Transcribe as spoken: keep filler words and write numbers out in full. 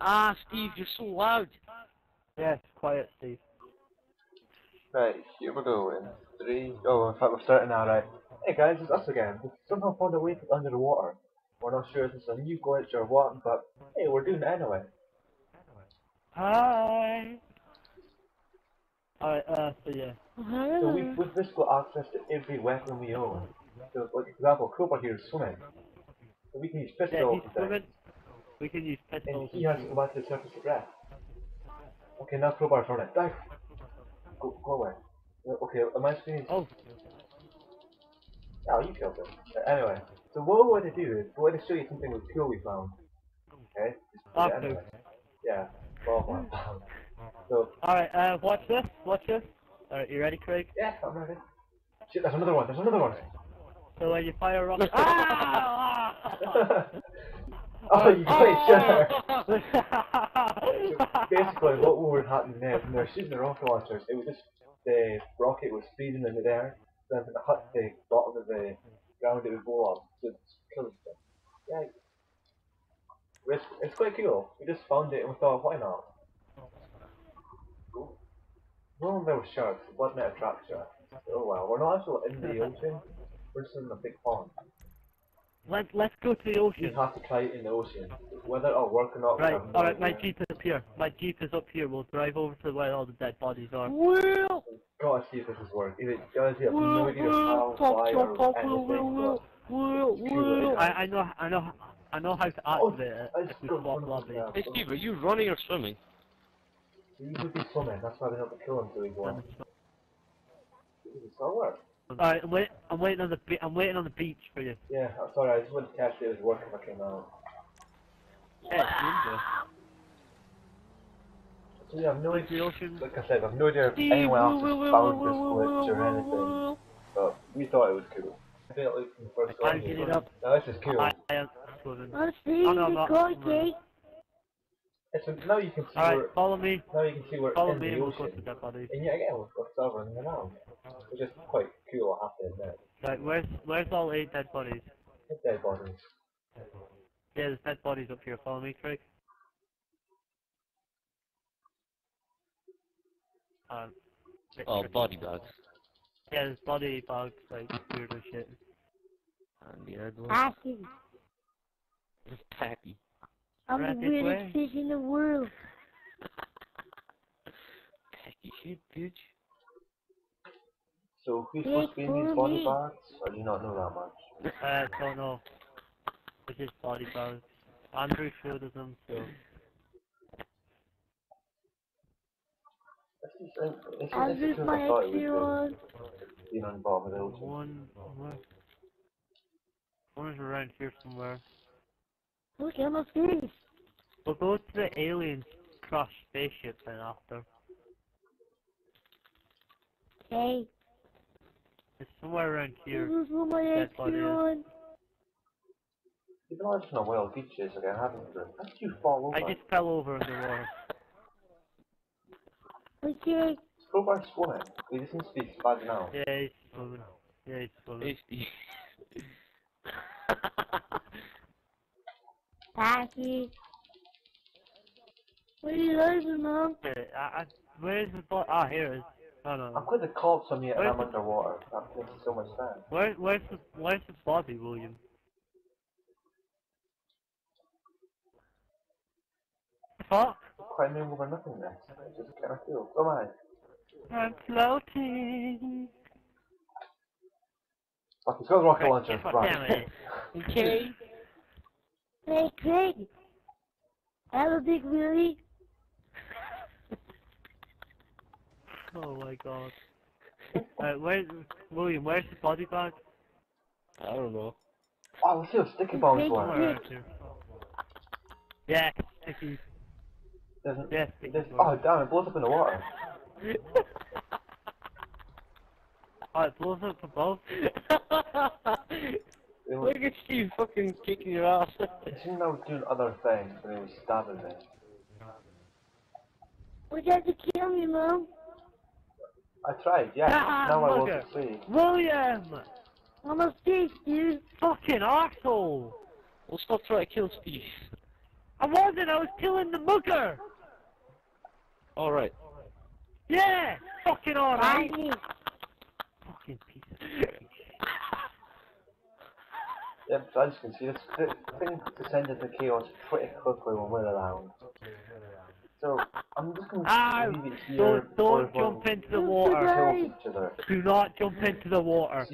Ah, Steve, you're so loud. Yes, quiet, Steve. Right, here we go in three. Oh, in fact, we're starting now, right? Hey guys, it's us again. We somehow found a way to under the water. We're not sure if it's a new glitch or what, but hey, we're doing it anyway. Hi. Alright, uh, so yeah. Hi. So we've, we've just got access to every weapon we own. So, like, for example, Cobra here is swimming. So we can use pistols. Yeah, he's we can use pistols. And he has to go back to the surface to breath. Okay, now Crowbar's on it. Dive! Go, go away. Okay, am I screening? Oh! Oh, you killed him. But anyway, so what we want to do is, we want to show you something with cool we found. Okay? Okay. Anyway. Yeah, well, one found. So, alright, uh, watch this, watch this. Alright, you ready, Craig? Yeah, I'm ready. Shit, there's another one, there's another one! So when you fire a rocket... Oh, you great shooter! Basically, what would happen there, when they were shooting the rocket launchers, it was just the rocket was freezing in the air, then when it hit the bottom of the ground, it would blow up. So it's killing them. Yeah. It's, it's quite cool. We just found it and we thought, why not? Cool. No one there were sharks, it wasn't a trap shark. Oh well, we're not actually in the ocean, we're just in a big pond. Let's, let's go to the ocean. You have to try it in the ocean. Whether it'll work or not. Right, alright, my jeep is up here. My jeep is up here. We'll drive over to where all the dead bodies are. Well, gotta see if this is working. If it does, you have no idea how, why, or anything. I know, I know, I know how to activate it. Hey Steve, are you running or swimming? You could be swimming, that's why they have to kill him till he goes. It's not working. Alright, I'm, wait, I'm waiting on the be I'm waiting on the beach for you. Yeah, I'm sorry, I just wanted to catch it was working if I came out. Yeah, it's ninja. So yeah, I've no idea, like I said, I've no idea if anyone else has found this glitch or anything, but we thought it was cool. I think like from the first time. Now this is cool. I, I am oh, Steve, oh, no, I'm not. Right. So now you can see right, where follow me. Now you can see where follow in me the ocean. To that body. And yeah, again, we've got silver in the ground. Which is quite cool what happened there. Right, where's where's all eight dead bodies? Eight dead bodies. Yeah, there's dead bodies up here. Follow me, Craig. Um, oh, body bags. Yeah, there's body bags, like weirdo shit. And the other one. Ashy. Just tacky. I'm right the weirdest way. Fish in the world. Tacky shit, bitch. So who's supposed to be in these body bags? Or do you not know that much? I uh, don't know. It's just body bags. Andrew showed us them, so... Andrew's my X zero one. Being on the bottom of the ocean. One... One is around here somewhere. Look, I'm a fish! We'll go to the aliens crash spaceship then after. Okay. It's somewhere around here. This is where my head's on. You've been watching a wild beaches again, haven't you? How did you fall over? I just fell over in the water. Okay. Crowbar's swimming. He doesn't speak bad now. Yeah, he's swimming. Yeah, he's swimming. Tacky. What are you doing, Mom? I, I, where is the body? Ah, oh, here it is. No, no, no. I've got the cops on me and I'm underwater. That takes so much time. Where, where's, the, where's the body, William? Fuck! I'm quite moving over nothing next. I just can't feel. Come on. I'm floating. Fuck, he's got a rocket launcher. Right. Okay. Hey Craig, have a big Willy. Oh my god. Alright, where's William? Where's the body bag? I don't know. Oh, let's see what sticky bombs were. Yeah, sticky. Doesn't. Yeah, sticky. Doesn't, oh damn! It blows up in the water. Oh, it blows up above. Look at Steve fucking kicking your ass. I think I was doing other things when he was stabbing me. Would you have to kill me, Mom? I tried, yeah. Ah, now I won't succeed. William! I'm a thief, dude. Fucking arsehole! Well, stop trying to kill Steve. I wasn't, I was killing the mooker! Alright. Yeah! Fucking alright! Fucking piece of shit. Yeah, so as you can see, this thing descended to chaos pretty quickly when we're around. So, I'm just going to ah, leave it here. Don't, don't jump into the water. Do not jump into the water.